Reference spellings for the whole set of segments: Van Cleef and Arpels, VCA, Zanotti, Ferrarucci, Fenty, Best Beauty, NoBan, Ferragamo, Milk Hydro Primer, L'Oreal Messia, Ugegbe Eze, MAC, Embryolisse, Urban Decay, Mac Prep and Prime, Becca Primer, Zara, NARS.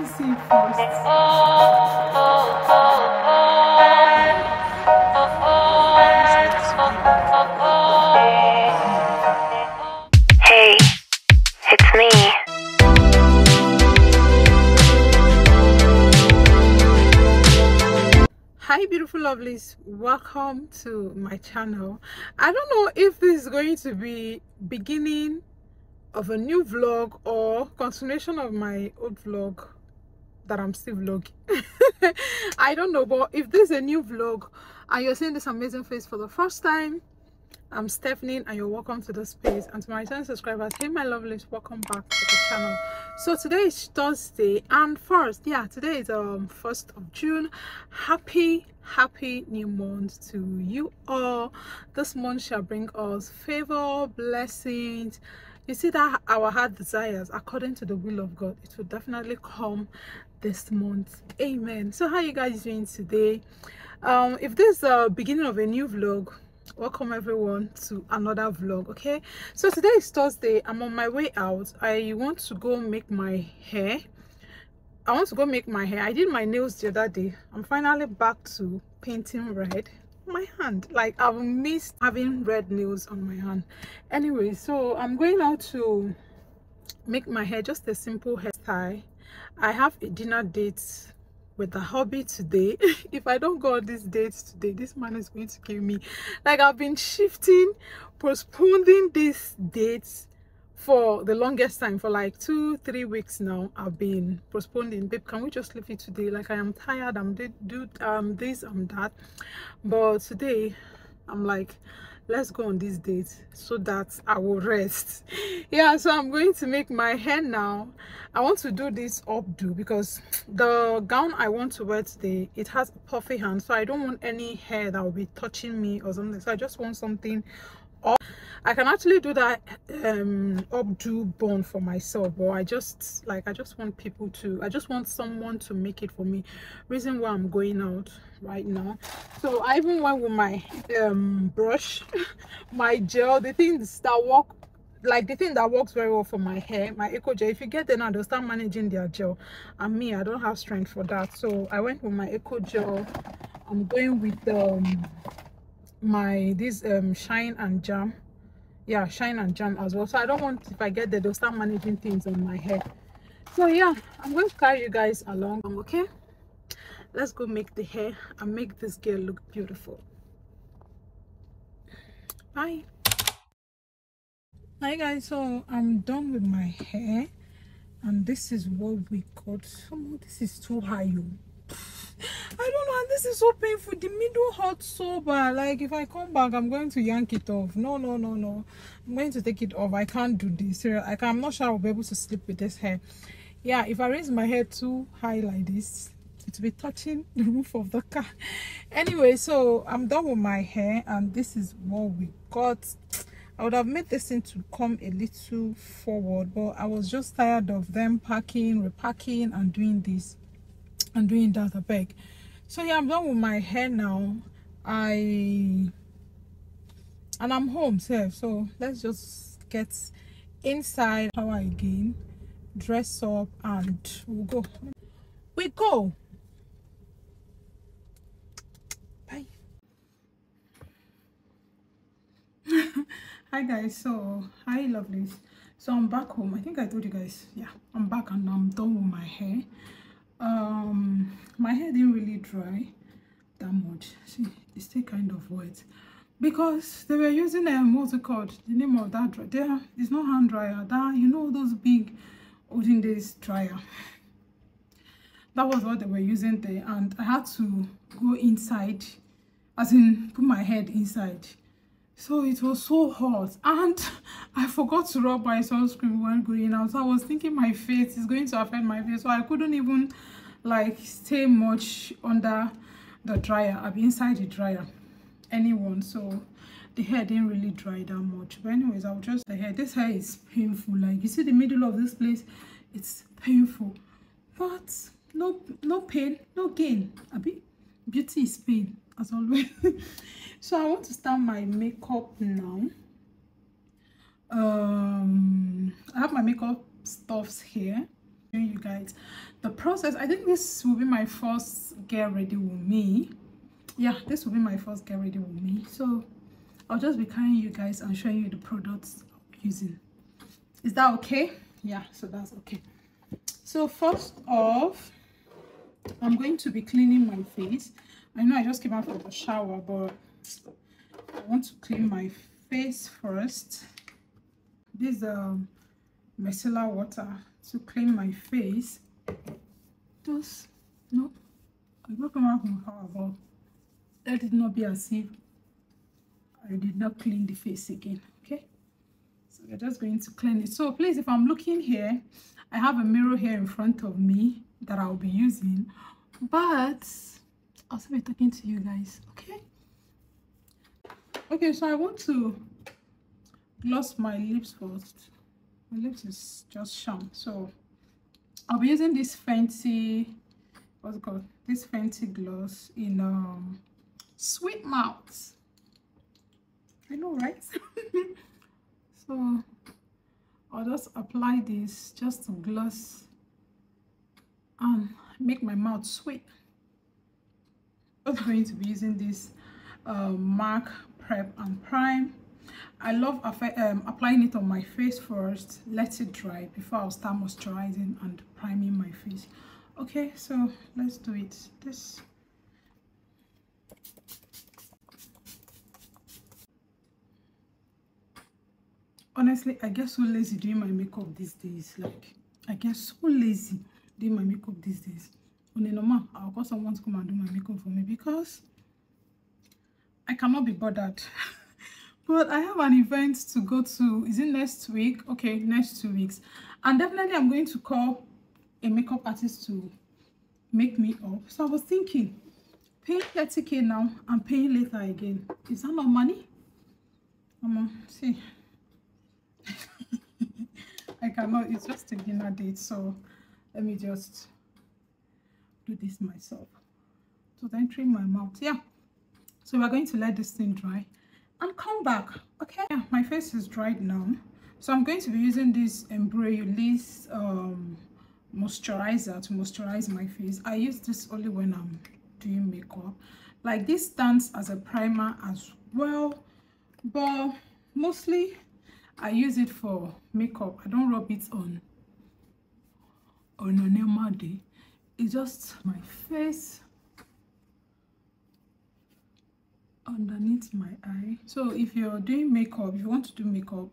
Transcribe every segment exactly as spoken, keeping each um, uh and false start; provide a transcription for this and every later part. me see it first. Hey, it's me. Hi beautiful lovelies, welcome to my channel. I don't know if this is going to be beginning of a new vlog or continuation of my old vlog that I'm still vlogging. I don't know, but if this is a new vlog and you're seeing this amazing face for the first time, I'm Stephanie and you're welcome to this space. And to my returning subscribers, hey my lovelies, welcome back to the channel. So today is Thursday, and first yeah today is um first of June. Happy happy new month to you all. This month shall bring us favor, blessings. You see that our heart desires according to the will of God, it will definitely come this month. Amen. So how are you guys doing today? Um if this is the beginning of a new vlog, welcome everyone to another vlog. Okay, so today is Thursday. I'm on my way out. I want to go make my hair. I want to go make my hair. I did my nails the other day. I'm finally back to painting red my hand. Like, I've missed having red nails on my hand. Anyway, so I'm going out to make my hair, just a simple hairstyle. I have a dinner date with the hubby today. If I don't go on these dates today, this man is going to kill me. Like, I've been shifting, postponing these dates for the longest time. For like two three weeks now I've been postponing. Babe, can we just leave it today? Like, I am tired, I'm did do um this, I'm that. But today I'm like, let's go on this date so that I will rest. Yeah, so I'm going to make my hair now. I want to do this updo because the gown I want to wear today, it has a puffy hand, so I don't want any hair that will be touching me or something. So I just want something up. I can actually do that um updo bun for myself, but I just like I just want people to I just want someone to make it for me. Reason why I'm going out right now. So I even went with my um brush, my gel, the things that work, like the thing that works very well for my hair, my eco gel. If you get there now, they'll start managing their gel, and me, I don't have strength for that. So I went with my eco gel. I'm going with um my this um shine and jam. Yeah, shine and jam as well. So I don't want, if I get there, they'll start managing things on my hair. So yeah, I'm going to carry you guys along. I'm okay, let's go make the hair and make this girl look beautiful. Bye. Hi guys, so I'm done with my hair, and this is what we got. Somehow this is too high. I don't know, and this is so painful. The middle hurts so bad. Like, if I come back, I'm going to yank it off. No, no, no, no. I'm going to take it off. I can't do this. I can, I'm not sure I'll be able to sleep with this hair. Yeah, if I raise my hair too high like this, it will be touching the roof of the car. Anyway, so I'm done with my hair, and this is what we got. I would have made this thing to come a little forward, but I was just tired of them packing, repacking, and doing this and doing that. I beg. So yeah, I'm done with my hair now. I and I'm home safe. So let's just get inside power again, dress up, and we'll go. We go. Bye. Hi guys, so hi lovelies. So I'm back home. I think I told you guys, yeah, I'm back and I'm done with my hair. Um my hair didn't really dry that much. See, it's still kind of wet because they were using a um, what's it called, the name of that dryer. There is no hand dryer, that, you know, those big olden days dryer. That was what they were using there, and I had to go inside, as in put my head inside. So it was so hot, and I forgot to rub my sunscreen when going out. So I was thinking my face is going to affect my face, so I couldn't even like stay much under the dryer. I've been inside the dryer anyone, so the hair didn't really dry that much. But anyways, I'll just the hair. This hair is painful. Like, you see the middle of this place, it's painful, but no no pain, no gain. A bit beauty is pain, as always. So I want to start my makeup now. um I have my makeup stuffs here. You guys, the process, I think this will be my first get ready with me. Yeah, this will be my first get ready with me. So I'll just be carrying you guys and showing you the products I'm using. Is that okay? Yeah, so that's okay. So first off, I'm going to be cleaning my face. I know I just came out from the shower, but I want to clean my face first. This um micellar water to clean my face. Just no, I got come out from shower, but let it not be as if I did not clean the face again. Okay, so we're just going to clean it. So please, if I'm looking here, I have a mirror here in front of me that I'll be using, but I'll still be talking to you guys. Okay. Okay, so I want to gloss my lips first. My lips is just sham, so I'll be using this Fenty, what's it called? This Fenty gloss in um Sweet Mouth. I know, right? So I'll just apply this just to gloss and make my mouth sweet. I'm going to be using this uh, Mac Prep and Prime. I love um, applying it on my face first, let it dry before I'll start moisturizing and priming my face. Okay, so let's do it. This honestly, I get so lazy doing my makeup these days. Like, I get so lazy doing my makeup these days. On a normal, I'll call someone to come and do my makeup for me because I cannot be bothered. But I have an event to go to. Is it next week? Okay, next two weeks. And definitely I'm going to call a makeup artist to make me up. So I was thinking, paying thirty K now and paying later again. Is that not money? Come on, see. I cannot, it's just a dinner date. So let me just do this myself. So then trim my mouth. Yeah. So we're going to let this thing dry and come back. Okay, yeah, my face is dried now, so I'm going to be using this Embryolisse um moisturizer to moisturize my face. I use this only when I'm doing makeup. Like, this stands as a primer as well, but mostly I use it for makeup. I don't rub it on on a normal day. It's just my face underneath my eye. So if you're doing makeup, if you want to do makeup,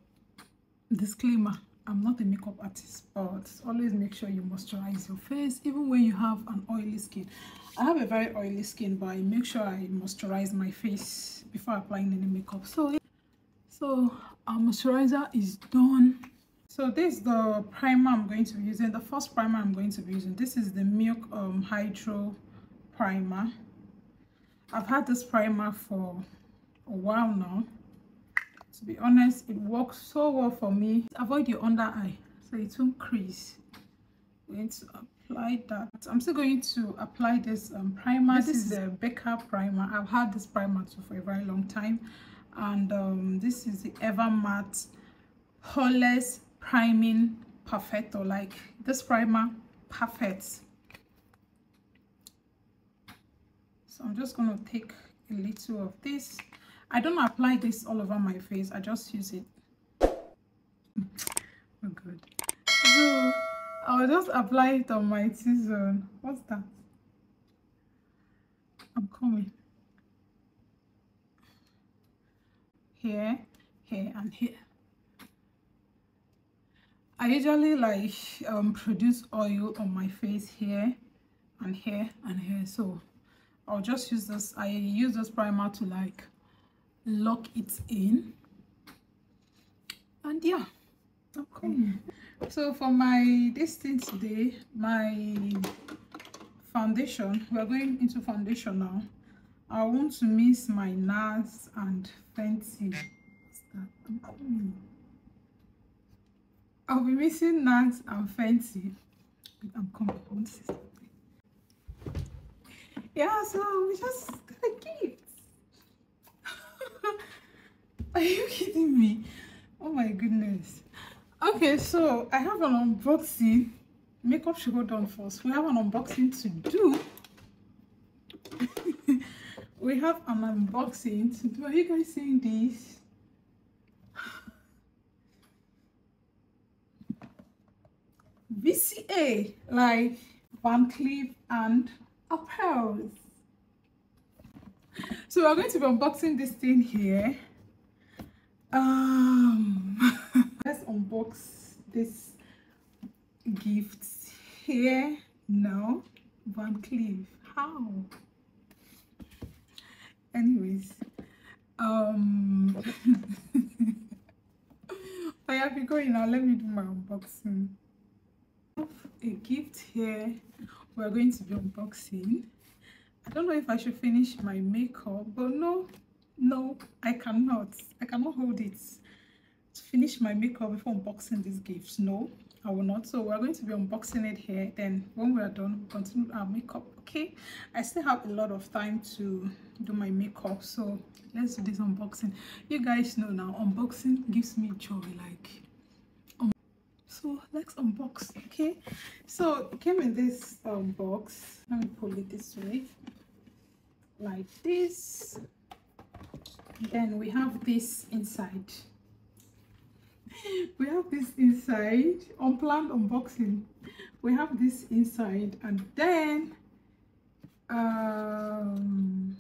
disclaimer, I'm not a makeup artist, but always make sure you moisturize your face even when you have an oily skin. I have a very oily skin, but I make sure I moisturize my face before applying any makeup. So so our moisturizer is done. So this is the primer I'm going to be using. The first primer I'm going to be using, this is the Milk um, Hydro Primer. I've had this primer for a while now. To be honest, it works so well for me. Avoid your under eye so it won't crease. I'm going to apply that. I'm still going to apply this um, primer. This, this is the Becca Primer. I've had this primer too for a very long time. And um, this is the Ever Matte Poreless Priming Perfecto. Like, this primer, perfect. So I'm just going to take a little of this. I don't apply this all over my face. I just use it. Oh, good. So I'll just apply it on my T-zone. What's that? I'm coming. Here, here, and here. I usually like um, produce oil on my face here, and here, and here. So I'll just use this. I use this primer to like lock it in, and yeah, okay. Mm. So for my this thing today, my foundation, we're going into foundation now. I want to mix my NARS and Fenty. What's that? I'm coming. I'll be mixing NARS and Fenty. I'm coming. I want to see something. Yeah, so we just got a gift. Are you kidding me? Oh my goodness. Okay, so I have an unboxing makeup should go down first. We have an unboxing to do. We have an unboxing to do. Are you guys seeing this? V C A, like Van Cleef and Arpels. So we're going to be unboxing this thing here. Um, let's unbox this gift here now. Van Cleef. How? Anyways, um, I have to go in now. Let me do my unboxing. A gift here we're going to be unboxing. I don't know if I should finish my makeup, but no, no, I cannot. I cannot hold it to finish my makeup before unboxing this gift. No, I will not. So we're going to be unboxing it here. Then when we are done, we'll continue our makeup. Okay, I still have a lot of time to do my makeup, so let's do this unboxing. You guys know now, unboxing gives me joy. Like, um, so let's unbox. Okay, so it came in this um, box. Let me pull it this way, like this. Then we have this inside. We have this inside. Unplanned unboxing. We have this inside, and then um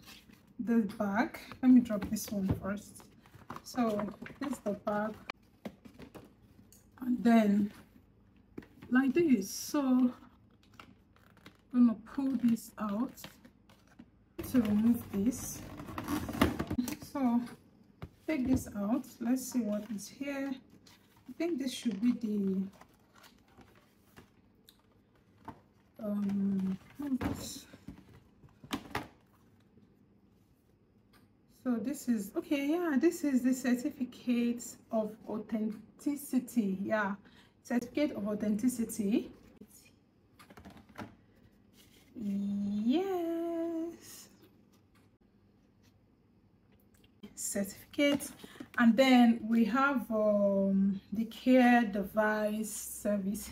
the bag. Let me drop this one first. So here's the bag, and then like this. So I'm gonna pull this out to remove this. So take this out. Let's see what is here. I think this should be the um so this is okay. Yeah, this is the certificate of authenticity. Yeah, certificate of authenticity. Yes, certificate. And then we have um, the care device service.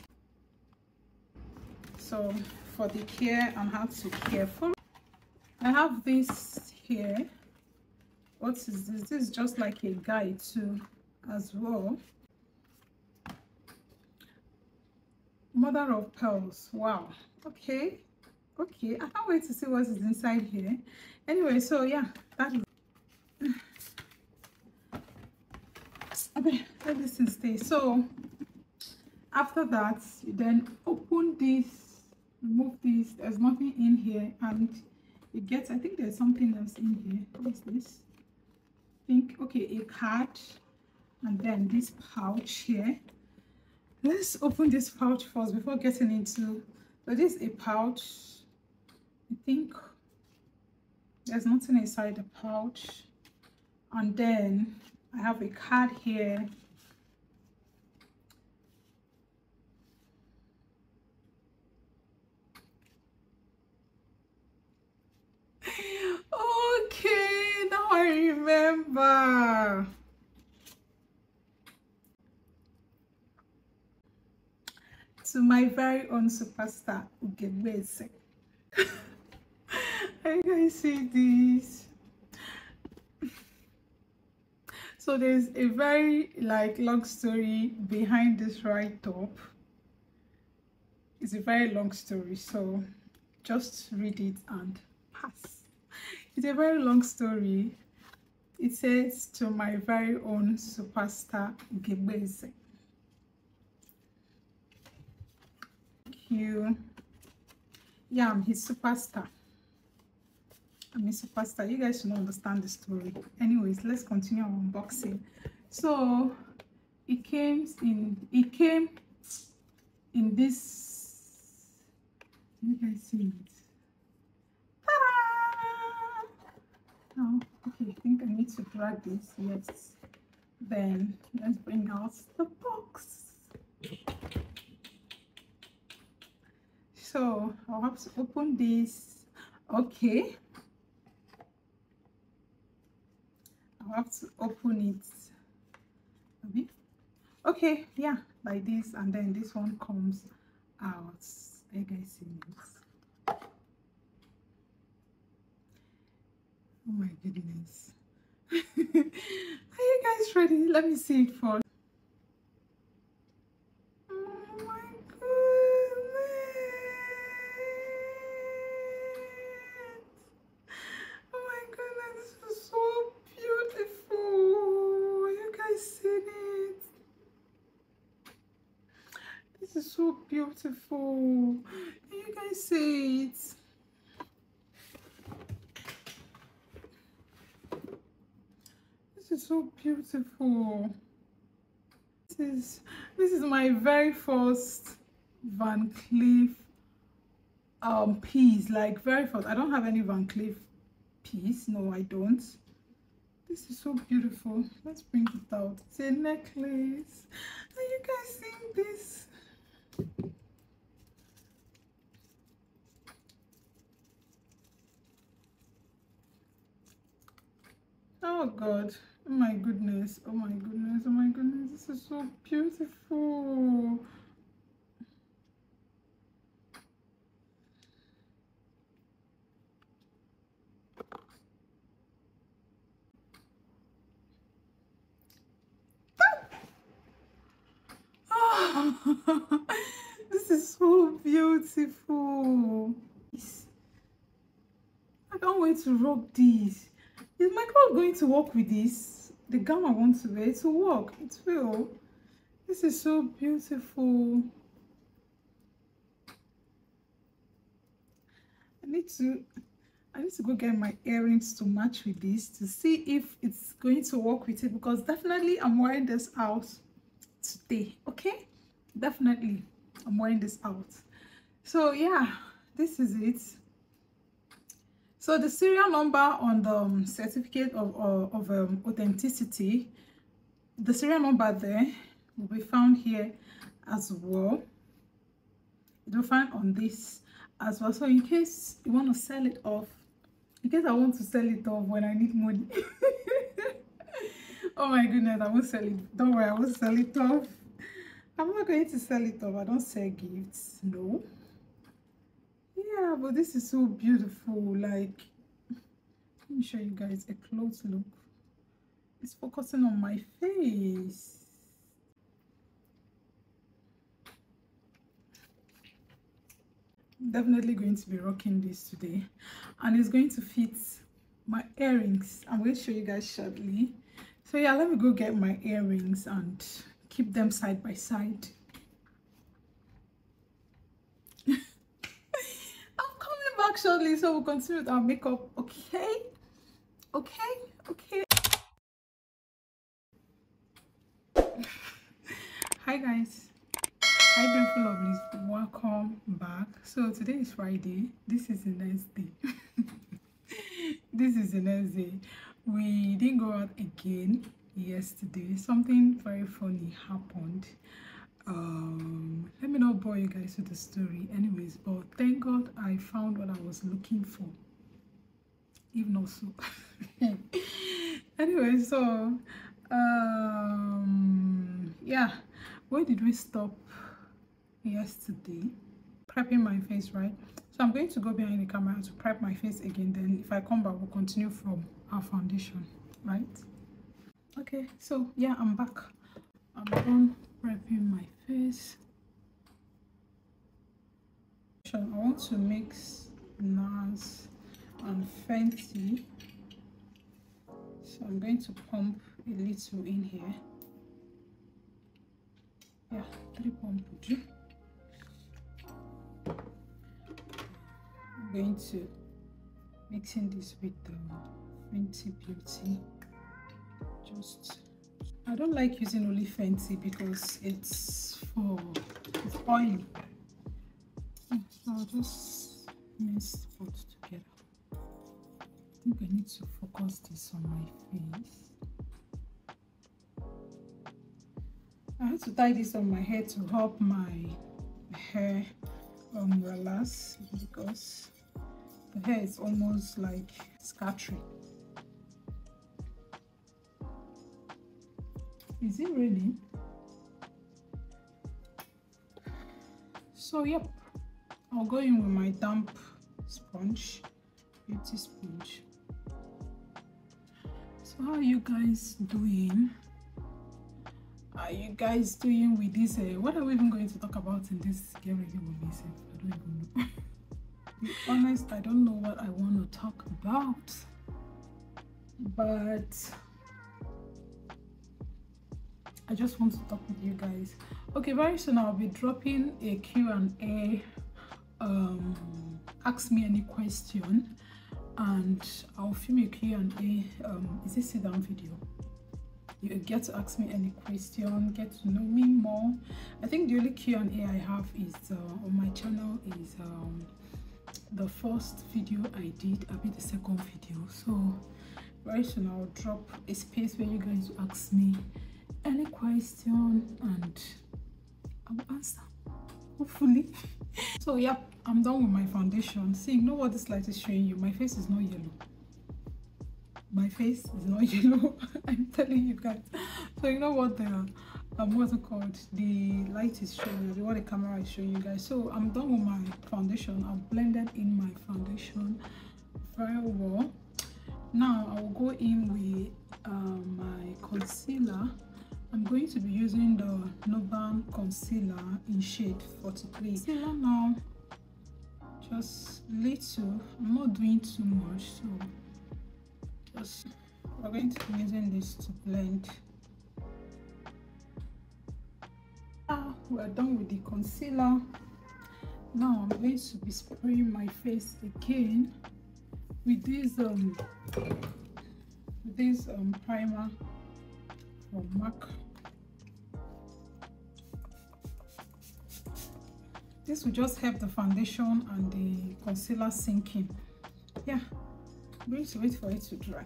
So for the care and how to care for, I have this here. What is this? This is just like a guide too as well. Mother of pearls. Wow. Okay. Okay. I can't wait to see what is inside here. Anyway, so yeah, that is okay, let this thing stay. So after that, you then open this, remove this. There's nothing in here, and it gets, I think there's something else in here. What is this? I think, okay, a card, and then this pouch here. Let's open this pouch first before getting into. So this is a pouch. I think there's nothing inside the pouch, and then I have a card here. Okay, now I remember. To my very own superstar, Ugegbe Eze. Are you guys see this? So there's a very like long story behind this write-up. It's a very long story, so just read it and pass. It's a very long story. It says, to my very own superstar, Ugegbe Eze. Thank you. Yeah, I'm his superstar. I'm a superstar. You guys should not understand the story. Anyways, let's continue our unboxing. So it came in it came in this. You guys see it? Ta-da! Oh, okay, I think I need to drag this. Yes. Then let's bring out the box. So I'll have to open this. Okay. I have to open it. Okay, yeah, like this, and then this one comes hours. Are you guys seeing this? Oh my goodness. Are you guys ready? Let me see it for. Beautiful. You guys see it? This is so beautiful. This is this is my very first Van Cleef um piece. Like very first. I don't have any Van Cleef piece. No, I don't. This is so beautiful. Let's bring it out. It's a necklace. Are you guys seeing this? Oh God, oh my goodness, oh my goodness, oh my goodness, this is so beautiful. Oh, this is so beautiful. I can't wait to rock this. Is my cloth going to work with this? The gown I want to wear, it will work. It will. This is so beautiful. I need to I need to go get my earrings to match with this to see if it's going to work with it, because definitely I'm wearing this out today. Okay? Definitely I'm wearing this out. So yeah, this is it. So the serial number on the um, certificate of, uh, of um, authenticity, the serial number there will be found here as well. It will find on this as well. So in case you want to sell it off, in case I want to sell it off when I need money. Oh my goodness, I won't sell it. Don't worry, I won't sell it off. I'm not going to sell it off. I don't sell gifts, no. Yeah, but this is so beautiful. Like, let me show you guys a close look. It's focusing on my face. I'm definitely going to be rocking this today, and it's going to fit my earrings. I'm going to show you guys shortly. So yeah, let me go get my earrings and keep them side by side. Shortly, so we'll continue with our makeup. Okay, okay, okay. Hi guys, hi beautiful lovelies, welcome back. So today is Friday. This is the next day. This is the next day. We didn't go out again yesterday. Something very funny happened. Um let me not bore you guys with the story anyways, but thank God I found what I was looking for, if not so. Anyway, so um yeah, where did we stop yesterday? Prepping my face, right? So I'm going to go behind the camera to prep my face again, then if I come back we'll continue from our foundation, right? Okay, so yeah, I'm back. I'm done prepping my face. I want to mix NARS and Fenty, so I'm going to pump a little in here. Yeah, three pump. I'm going to mix in this with the Fenty Beauty. Just I don't like using only Fenty because it's for it's oily. So I'll just mix both together. I think I need to focus this on my face. I had to tie this on my head to help my hair um, relax, because the hair is almost like scattering. Is it really? So yep, I'll go in with my damp sponge, beauty sponge. So how are you guys doing? Are you guys doing with this? Uh, what are we even going to talk about in this game review with myself? I don't even know. To be honest, I don't know what I want to talk about. But I just want to talk with you guys. Okay, very soon I'll be dropping a Q and A. Um, ask me any question, and I'll film a Q and A. Um, is this sit down video? You get to ask me any question, get to know me more. I think the only Q and A I have is uh, on my channel is um, the first video I did, I'll be the second video. So very soon I'll drop a space where you guys ask me any question and I will answer, hopefully. So yeah, I'm done with my foundation. See, you know what this light is showing you? My face is not yellow. My face is not yellow. I'm telling you guys. So you know what the um what's it called? The light is showing you, what the camera is showing you guys. So I'm done with my foundation. I've blended in my foundation very well. Now I will go in with uh, my concealer. I'm going to be using the NoBan concealer in shade forty-three. Concealer now, just little. I'm not doing too much, so. Just, we're going to be using this to blend. Ah, we're done with the concealer. Now I'm going to be spraying my face again with this um with this um primer from MAC. This will just help the foundation and the concealer sink in. Yeah. I'm going to wait for it to dry.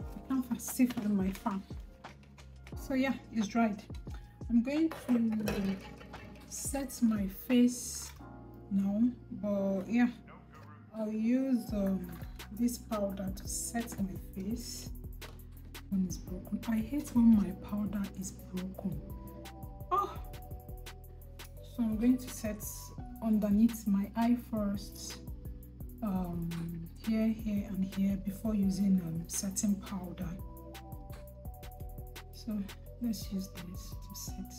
I can't see through my fan. So yeah, it's dried. I'm going to set my face now, but yeah, I'll use um, this powder to set my face when it's broken. I hate when my powder is broken. Oh! So I'm going to set underneath my eye first. Um, here, here, and here before using um, setting powder. So let's use this to set,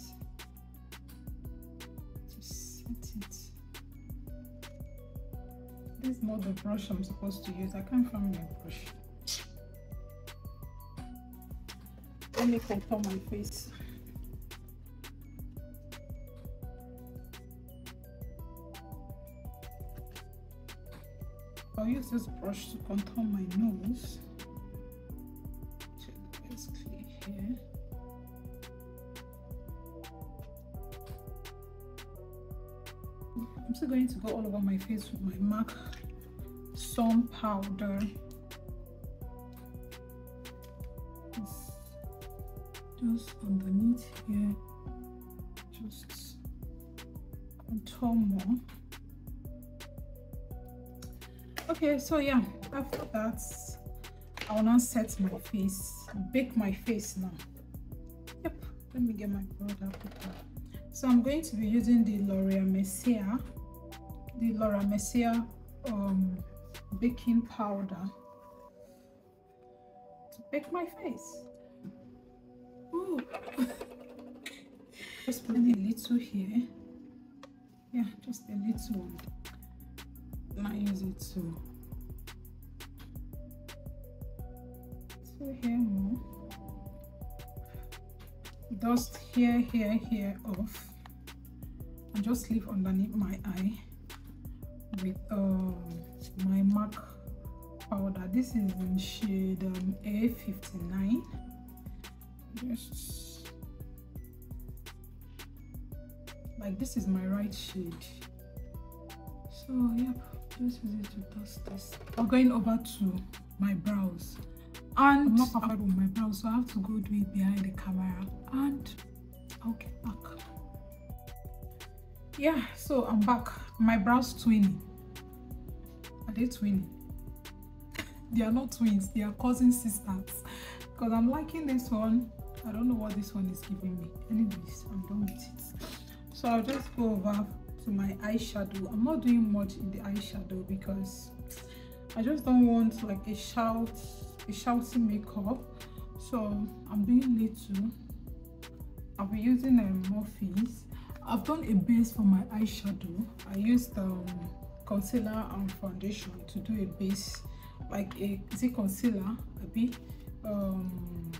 to set it. This is not the brush I'm supposed to use. I can't find my brush. Let me contour my face. I'll use this brush to contour my nose. Check the base clear here. I'm still going to go all over my face with my MAC sun powder. Just, just underneath here. Just contour more. Okay, so yeah, after that I will now set my face, bake my face now. Yep, let me get my product. So I'm going to be using the L'Oreal Messia, the L'Oreal Messia um, baking powder to bake my face. Ooh. Just put a little here. Yeah, just a little one. And I use it to so here more dust here, here, here off, and just leave underneath my eye with um, my MAC powder. This is in shade um, A fifty-nine. Just like this is my right shade. So yeah. Just use it to dust this. I'm going over to my brows, and I'm not comfortable with my brows, so I have to go do it behind the camera, and I'll get back. Yeah, so I'm back. My brows twinning. Are they twinning? They are not twins. They are cousin sisters. Because I'm liking this one. I don't know what this one is giving me. Anyways, I'm done with it. So I'll just go over to my eyeshadow. I'm not doing much in the eyeshadow because I just don't want like a shout a shouty makeup, so I'm doing little. I'll be using um, Morphe's. I've done a base for my eyeshadow. I used um, concealer and foundation to do a base, like a is it concealer a bit um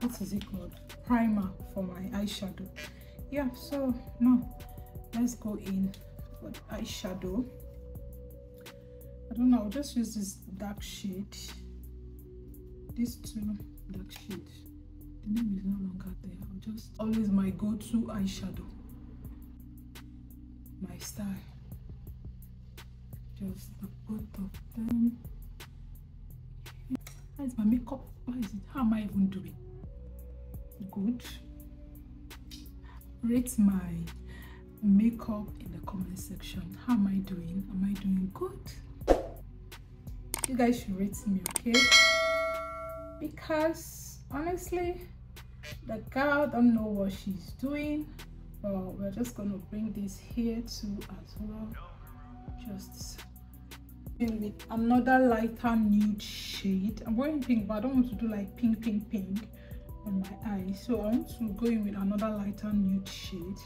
what is it called primer for my eyeshadow. Yeah, so no, let's go in for the eyeshadow. I don't know, I'll just use this dark shade, these two dark shades. The name is no longer there. I'm just always my go-to eyeshadow, my style, just the both of them. Where is my makeup? Where is it? How am I even doing? Good. Rate my makeup in the comment section. How am I doing? Am I doing good? You guys should rate me, okay? Because honestly, the girl don't know what she's doing. But well, we're just gonna bring this here too as well. Just with another lighter nude shade. I'm wearing pink, but I don't want to do like pink, pink, pink on my eye. So I want to go in with another lighter nude shade.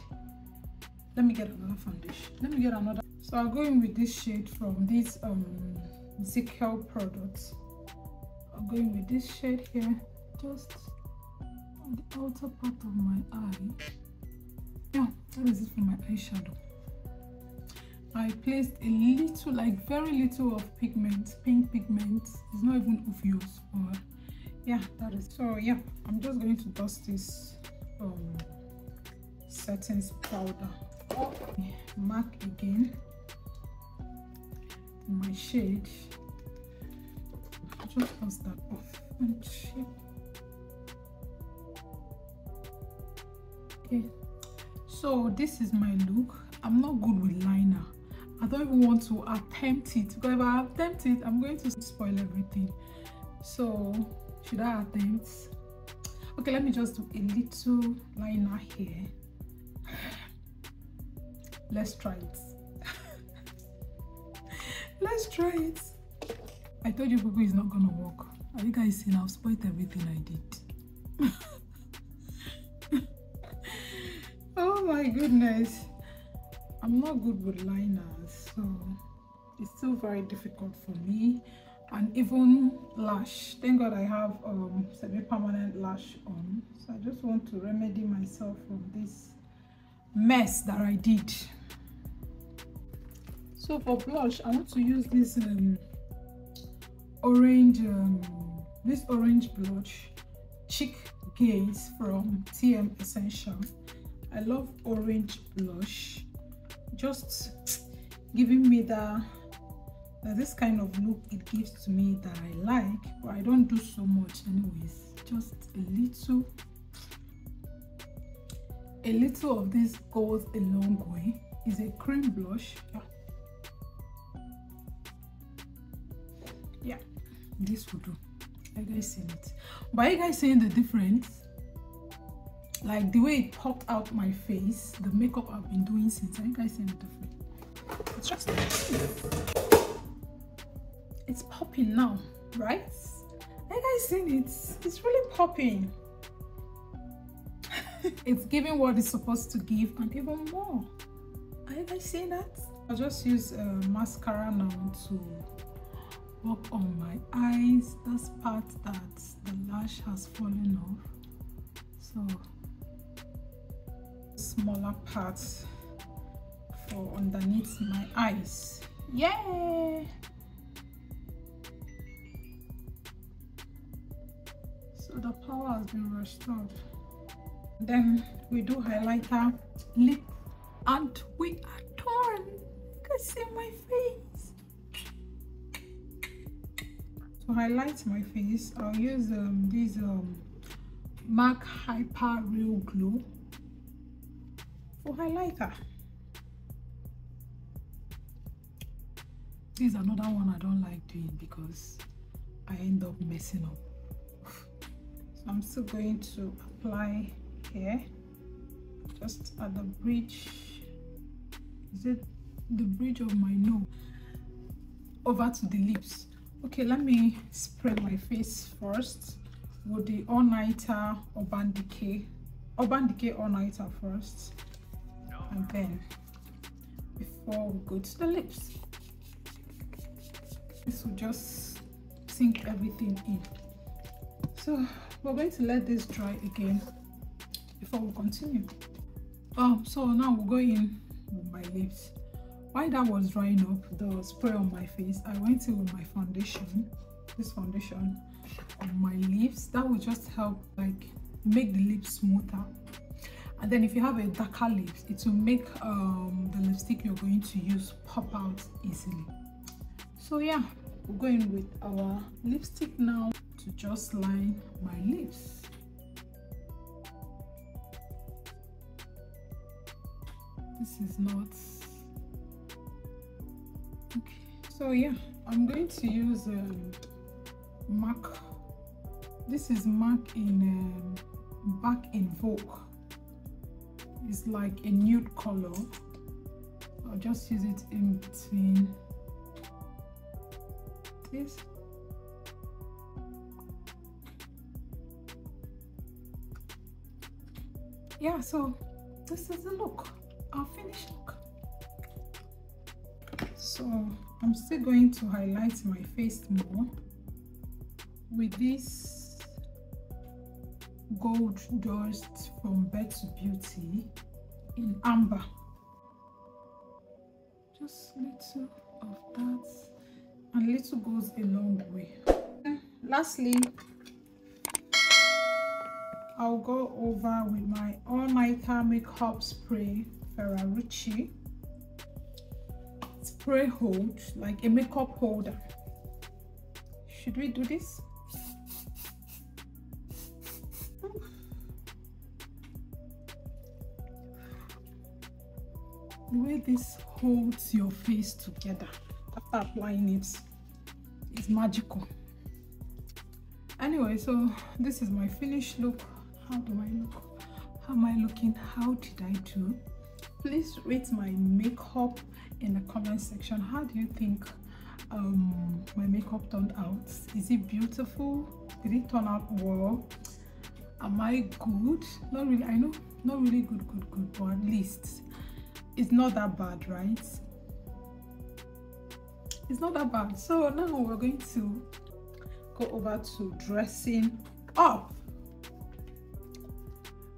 Let me get another foundation. Let me get another. So I'll go in with this shade from this um Zickel products. I'm going with this shade here, just on the outer part of my eye. Yeah, that is it for my eyeshadow. I placed a little, like very little of pigment, pink pigment. It's not even obvious, but yeah, that is. So yeah, I'm just going to dust this um, setting powder. MAC again, my shade. I'll just dust that off and shape. Okay, so this is my look. I'm not good with liner. I don't even want to attempt it, because if I attempt it, I'm going to spoil everything. So should I attempt? Okay, let me just do a little liner here. Let's try it. Let's try it. I told you people it's not gonna work. Have you guys seen? I've spoiled everything I did. Oh my goodness. I'm not good with liners, so it's still very difficult for me. And even lash, thank God I have um semi-permanent lash on, so I just want to remedy myself from this mess that I did. So for blush, I want to use this um orange um this orange blush, Cheek Gaze from T M Essential. I love orange blush, just giving me the, the this kind of look it gives to me that I like, but I don't do so much anyways. Just a little a little of this goes a long way. It's a cream blush. Yeah, this will do. Are you guys seeing it? But are you guys seeing the difference? Like the way it popped out my face, the makeup I've been doing since. Are you guys seeing the difference? It's just, it's popping now, right? Are you guys seeing it? It's really popping. It's giving what it's supposed to give and even more. Are you guys seeing that? I'll just use uh, mascara now to work on my eyes. That's part that the lash has fallen off, so smaller parts for underneath my eyes. Yay! So the power has been restored. Then we do highlighter, lip, and we are done. You can see my face. To highlight my face, I'll use um, this um, MAC Hyper Real Glow for highlighter. This is another one I don't like doing because I end up messing up. So I'm still going to apply here, just at the bridge is it the bridge of my nose over to the lips. Okay, let me spread my face first with the all-nighter Urban Decay Urban Decay all-nighter first, and then before we go to the lips, this will just sink everything in. So we're going to let this dry again before we continue. Um so now we'll go in with my lips. While that was drying up, the spray on my face, I went in with my foundation, this foundation on my lips. That will just help like make the lips smoother, and then if you have a darker lips, it will make um the lipstick you're going to use pop out easily. So yeah, we're going with our lipstick now to just line my lips. This is not okay. So yeah, I'm going to use um, MAC. This is MAC in um, Back in Vogue. It's like a nude color. I'll just use it in between this. Yeah, so this is the look, our finished look. So I'm still going to highlight my face more with this Gold Dust from Best Beauty in Amber. Just little of that, and little goes a long way. And lastly, I'll go over with my all-nighter makeup spray, Ferrarucci spray hold, like a makeup holder. Should we do this? The way this holds your face together after applying it is magical. Anyway, so this is my finished look. How do I look? How am I looking? How did I do? Please rate my makeup in the comment section. How do you think um, my makeup turned out? Is it beautiful? Did it turn out well? Am I good? Not really. I know, not really good, good, good, but at least it's not that bad, right? It's not that bad. So now we're going to go over to dressing up.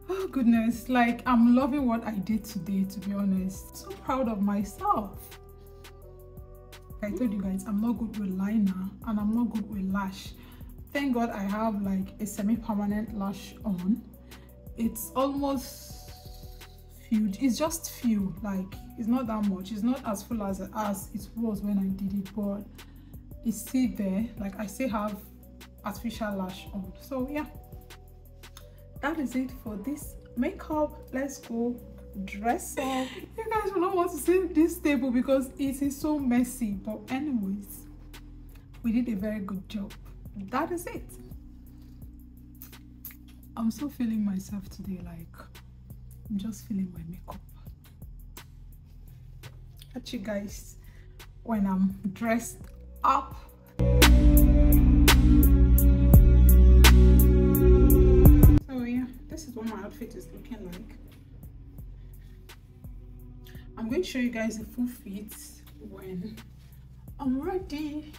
Oh goodness, like I'm loving what I did today, to be honest. So proud of myself. Like I told you guys, I'm not good with liner and I'm not good with lash. Thank God I have like a semi-permanent lash on. It's almost filled. It's just few, like it's not that much. It's not as full as as it was when I did it, but it's still there. Like I still have artificial lash on. So yeah, that is it for this makeup. Let's go dress up. You guys will not want to see this table because it is so messy, but anyways, we did a very good job. That is it. I'm so feeling myself today, like I'm just feeling my makeup. Catch you guys when I'm dressed up. This is what my outfit is looking like. I'm going to show you guys the full fit when I'm ready.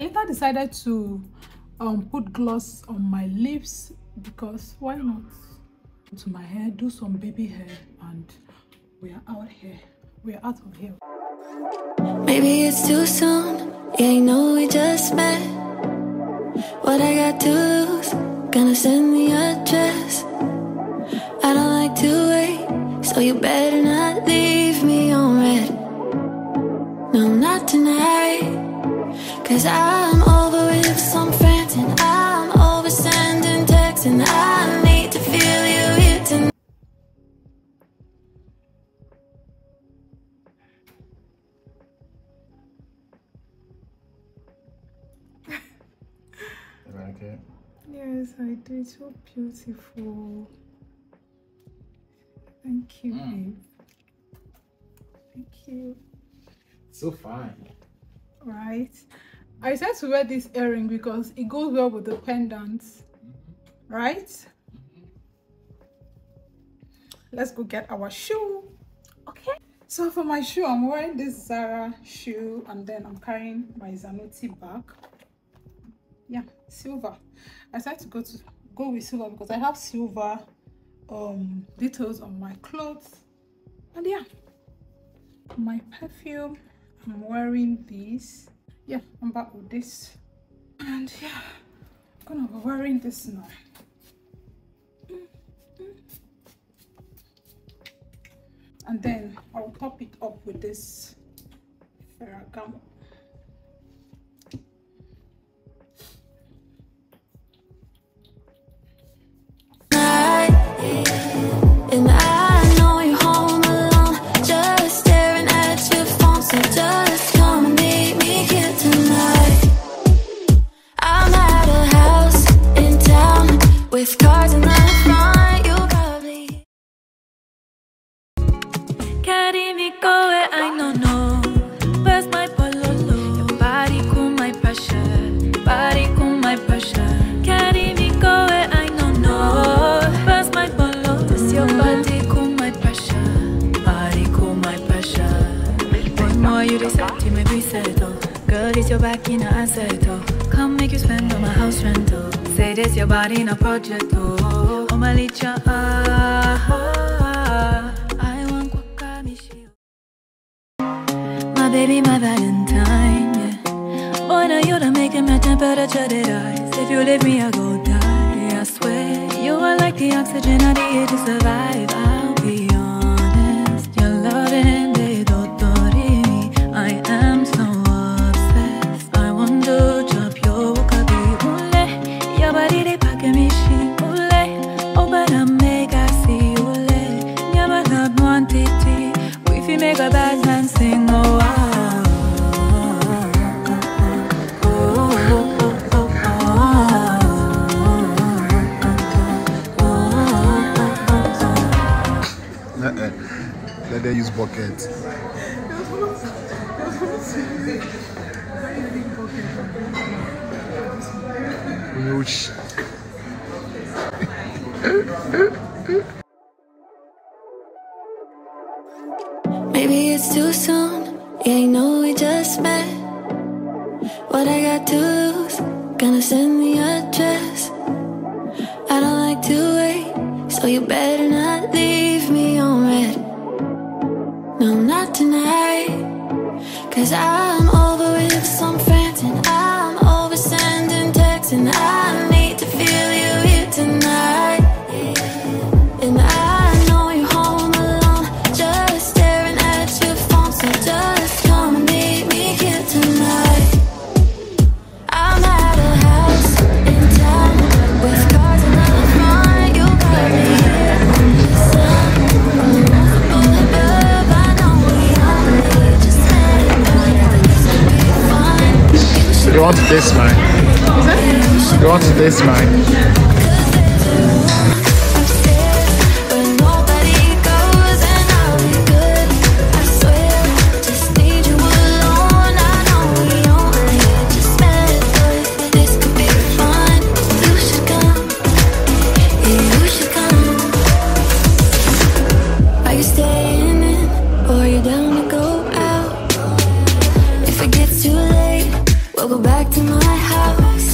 Later, I decided to um, put gloss on my lips because why not? To my hair, do some baby hair, and we are out here. We are out of here. Maybe it's too soon. Yeah, you know we just met. What I got to lose? Gonna send me a dress. I don't like to wait, so you better not leave me on red. No, not tonight, cause I'm over with some friends, and I'm over sending texts, and I need to feel you here tonight. Is that okay? Yes, I do. It's so beautiful. Thank you, mm. babe. Thank you. So fine. Right. I said to wear this earring because it goes well with the pendant. Mm-hmm. Right? Mm-hmm. Let's go get our shoe. Okay. So for my shoe, I'm wearing this Zara shoe, and then I'm carrying my Zanotti bag. Yeah, silver. I decided to go to go with silver because I have silver um details on my clothes. And yeah, my perfume, I'm wearing this. Yeah, I'm back with this. And yeah, I'm gonna be wearing this now. And then I'll top it up with this Ferragamo. And I know you're home alone, just staring at your phone, so just come and meet me here tonight. I'm at a house in town with cars in the front, you probably carry me go where I no know. Where's my pololo? Your body cool my pressure, body cool my pressure. Carry me go where I no know. Where's my pololo? Does your body cool my pressure, body cool my pressure. One more you decide, you make me settle. Girl, it's your back in a unsettle. Come make you spend on my house rental. Say this your body in a project, oh. Oh my licha, ah, ah, ah. My baby, my valentine, yeah. Boy, now you done making my temperature that rise. If you leave me, I go die, yeah, I swear. You are like the oxygen I need to survive. I'll be honest, your loving de dotorini, I am so obsessed. I want to chop your wakabi, ule. Your body, they packing me, she, ule. Oh, but I make I see, ule. Never got one titi. We fi make a bad man sing, oh, I. They use buckets. Whoosh. Maybe it's too soon. Yeah, you know we just met. What I got to lose? Gonna send me a dress. I don't like to wait, so you better not leave me on red. No, not tonight, cause I'm over with some friends, and I'm over sending texts, and I need to feel you here tonight. And I know you're home alone, just staring at your phone, so just come and meet me here tonight. I'm at a house in town with cars in the front, you got me here in the sun. Do you want to taste mine? Do you want to taste mine? Are you staying in or you down to go out? If it gets too late, we'll go back to my house.